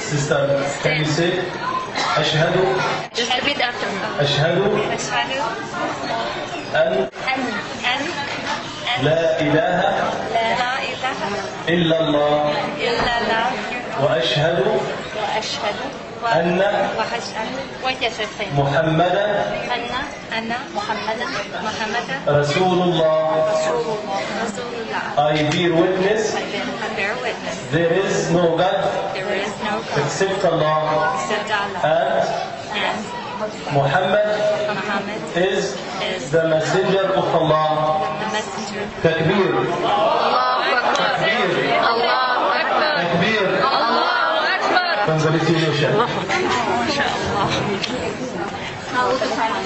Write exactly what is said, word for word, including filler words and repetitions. Sister, can you say Ashhadu? Just repeat after me. Ashhadu. Ashhadu. An. An. An. La ilaha. La ilaha. Illallah. Illallah. Wa ashhadu. Wa ashhadu. أن محمدا أن محمدا محمدا رسول الله. I bear witness there is no God except Allah, and Muhammad is the messenger of Allah. Takbir. Takbir. Congratulations.